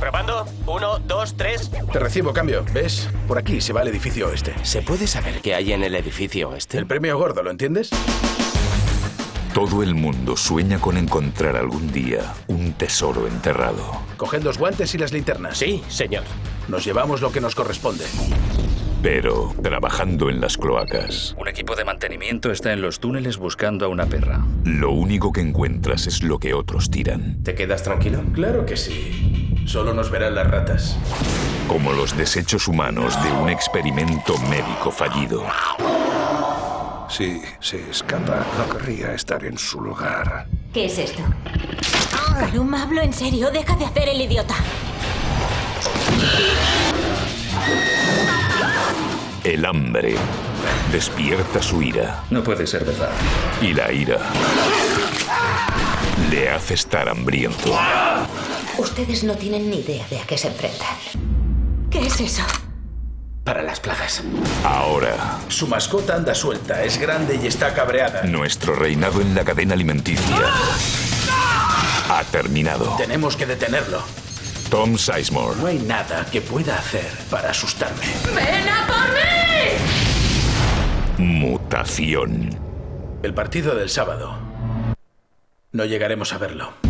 Probando. 1, 2, 3. Te recibo, cambio. ¿Ves? Por aquí se va el edificio oeste. ¿Se puede saber qué hay en el edificio oeste? El premio gordo, ¿lo entiendes? Todo el mundo sueña con encontrar algún día un tesoro enterrado. Coged los guantes y las linternas. Sí, señor. Nos llevamos lo que nos corresponde. Pero trabajando en las cloacas. Un equipo de mantenimiento está en los túneles buscando a una perra. Lo único que encuentras es lo que otros tiran. ¿Te quedas tranquilo? Claro que sí. Solo nos verán las ratas. Como los desechos humanos de un experimento médico fallido. Si se escapa, no querría estar en su lugar. ¿Qué es esto? Paloma, hablo en serio. Deja de hacer el idiota. El hambre despierta su ira. No puede ser verdad. Y la ira le hace estar hambriento. Ustedes no tienen ni idea de a qué se enfrentan. ¿Qué es eso? Para las plagas. Ahora. Su mascota anda suelta, es grande y está cabreada. Nuestro reinado en la cadena alimenticia ha terminado. Tenemos que detenerlo. Tom Sizemore. No hay nada que pueda hacer para asustarme. ¡Ven a por mí! Mutación. El partido del sábado. No llegaremos a verlo.